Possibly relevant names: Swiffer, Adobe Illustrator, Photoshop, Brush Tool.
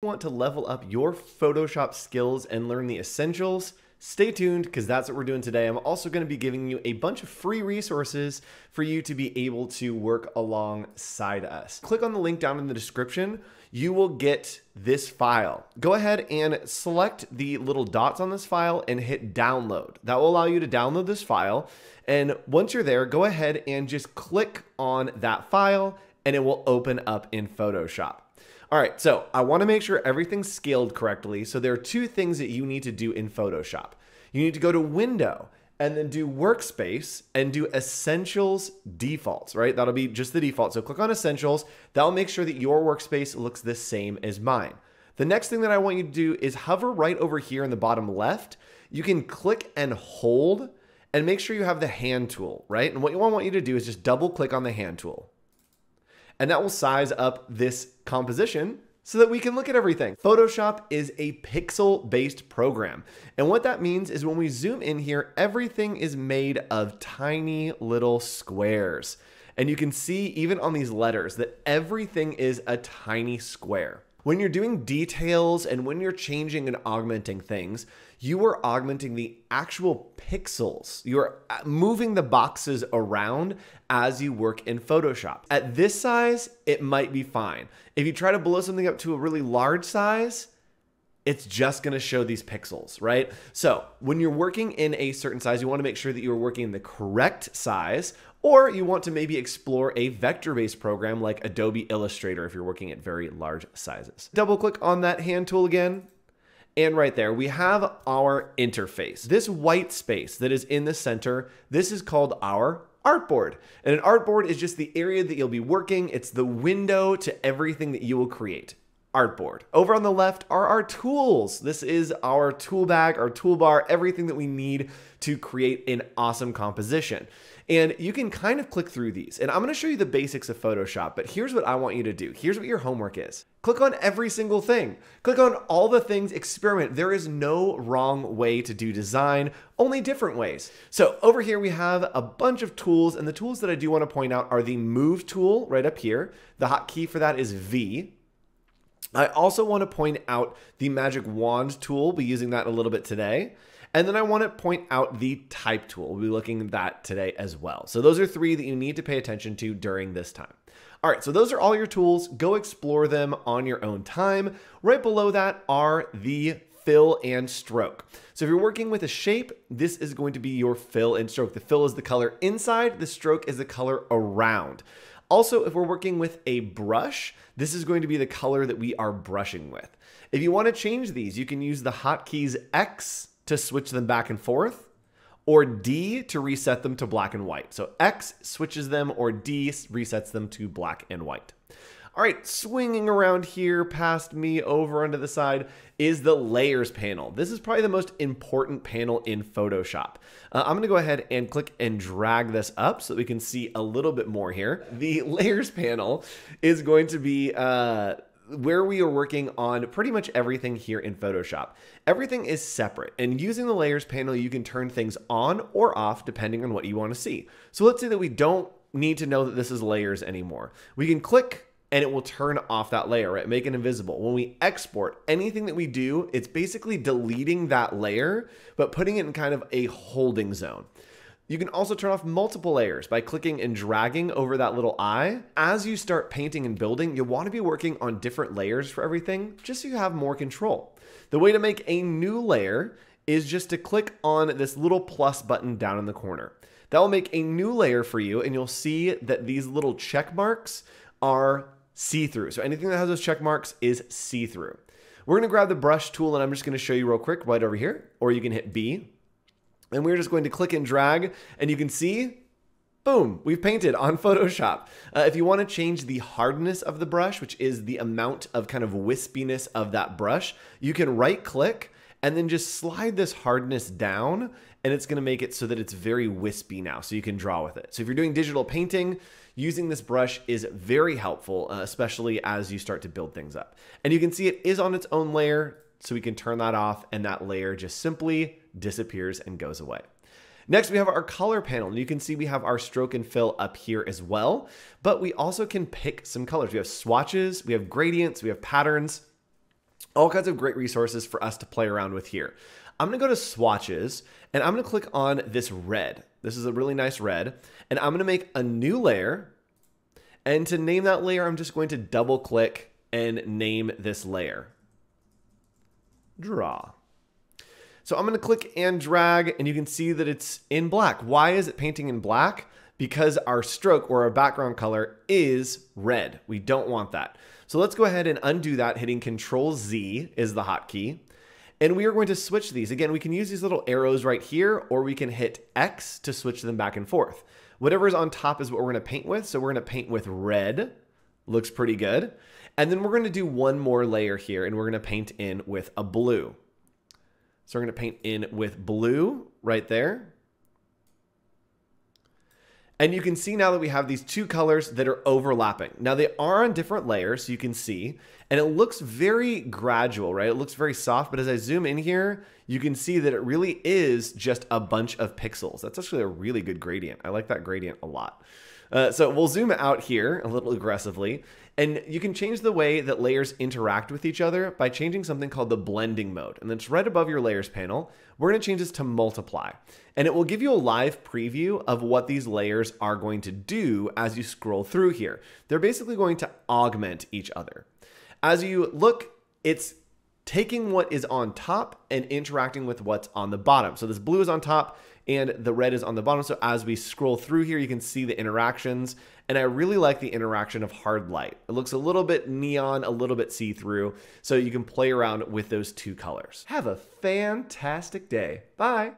Want to level up your Photoshop skills and learn the essentials, stay tuned because that's what we're doing today. I'm also going to be giving you a bunch of free resources for you to be able to work alongside us. Click on the link down in the description. You will get this file. Go ahead and select the little dots on this file and hit download. That will allow you to download this file. And once you're there, go ahead and just click on that file and it will open up in Photoshop. All right, so I want to make sure everything's scaled correctly. So there are two things that you need to do in Photoshop. You need to go to Window and then do Workspace and do Essentials Defaults, right? That'll be just the default. So click on Essentials. That'll make sure that your workspace looks the same as mine. The next thing that I want you to do is hover right over here in the bottom left. You can click and hold and make sure you have the hand tool, right? And what I want you to do is just double click on the hand tool. And that will size up this composition so that we can look at everything. Photoshop is a pixel-based program. And what that means is when we zoom in here, everything is made of tiny little squares. And you can see even on these letters that everything is a tiny square. When you're doing details and when you're changing and augmenting things, you are augmenting the actual pixels. You're moving the boxes around as you work in Photoshop. At this size, it might be fine. If you try to blow something up to a really large size, it's just gonna show these pixels, right? So when you're working in a certain size, you wanna make sure that you're working in the correct size, or you want to maybe explore a vector-based program like Adobe Illustrator if you're working at very large sizes. Double click on that hand tool again. And right there, we have our interface. This white space that is in the center, this is called our artboard. And an artboard is just the area that you'll be working. It's the window to everything that you will create. Artboard. Over on the left are our tools. This is our tool bag, our toolbar, everything that we need to create an awesome composition. And you can kind of click through these. And I'm going to show you the basics of Photoshop, but here's what I want you to do. Here's what your homework is. Click on every single thing. Click on all the things, experiment. There is no wrong way to do design, only different ways. So over here we have a bunch of tools, and the tools that I do want to point out are the Move tool right up here. The hotkey for that is V. I also want to point out the Magic Wand tool. We'll be using that a little bit today. And then I want to point out the Type tool. We'll be looking at that today as well. So those are three that you need to pay attention to during this time. All right, so those are all your tools. Go explore them on your own time. Right below that are the fill and stroke. So if you're working with a shape, this is going to be your fill and stroke. The fill is the color inside, the stroke is the color around. Also, if we're working with a brush, this is going to be the color that we are brushing with. If you want to change these, you can use the hotkeys X to switch them back and forth, or D to reset them to black and white. So X switches them, or D resets them to black and white. All right, swinging around here past me over onto the side is the layers panel. This is probably the most important panel in Photoshop. I'm gonna go ahead and click and drag this up so that we can see a little bit more here. The layers panel is going to be where we are working on pretty much everything here in Photoshop. Everything is separate, and using the layers panel, you can turn things on or off depending on what you wanna see. So let's say that we don't need to know that this is layers anymore. We can click and it will turn off that layer, right? Make it invisible. When we export anything that we do, it's basically deleting that layer, but putting it in kind of a holding zone. You can also turn off multiple layers by clicking and dragging over that little eye. As you start painting and building, you'll want to be working on different layers for everything, just so you have more control. The way to make a new layer is just to click on this little plus button down in the corner. That will make a new layer for you, and you'll see that these little check marks are see-through. So anything that has those check marks is see-through. We're gonna grab the brush tool and I'm just gonna show you real quick right over here, or you can hit B. And we're just going to click and drag and you can see, boom, we've painted on Photoshop. If you wanna change the hardness of the brush, which is the amount of kind of wispiness of that brush, you can right click and then just slide this hardness down and it's gonna make it so that it's very wispy now, so you can draw with it. So if you're doing digital painting, using this brush is very helpful, especially as you start to build things up. And you can see it is on its own layer, so we can turn that off and that layer just simply disappears and goes away. Next, we have our color panel. And you can see we have our stroke and fill up here as well, but we also can pick some colors. We have swatches, we have gradients, we have patterns. all kinds of great resources for us to play around with here. I'm gonna go to swatches and I'm gonna click on this red. This is a really nice red, and I'm gonna make a new layer. And to name that layer, I'm just going to double click and name this layer Draw. So I'm gonna click and drag, and you can see that it's in black. Why is it painting in black? Because our stroke or our background color is red. We don't want that. So let's go ahead and undo that. Hitting Control Z is the hotkey. And we are going to switch these. Again, we can use these little arrows right here, or we can hit X to switch them back and forth. Whatever's on top is what we're gonna paint with. So we're gonna paint with red. Looks pretty good. And then we're gonna do one more layer here, and we're gonna paint in with a blue. So we're gonna paint in with blue right there. And you can see now that we have these two colors that are overlapping. Now they are on different layers, so you can see, and it looks very gradual, right? It looks very soft, but as I zoom in here, you can see that it really is just a bunch of pixels. That's actually a really good gradient. I like that gradient a lot. So we'll zoom out here a little aggressively, and you can change the way that layers interact with each other by changing something called the blending mode. And that's right above your layers panel. We're gonna change this to multiply, and it will give you a live preview of what these layers are going to do as you scroll through here. They're basically going to augment each other. As you look, it's taking what is on top and interacting with what's on the bottom. So this blue is on top and the red is on the bottom. So as we scroll through here, you can see the interactions, and I really like the interaction of hard light. It looks a little bit neon, a little bit see-through, so you can play around with those two colors. Have a fantastic day. Bye.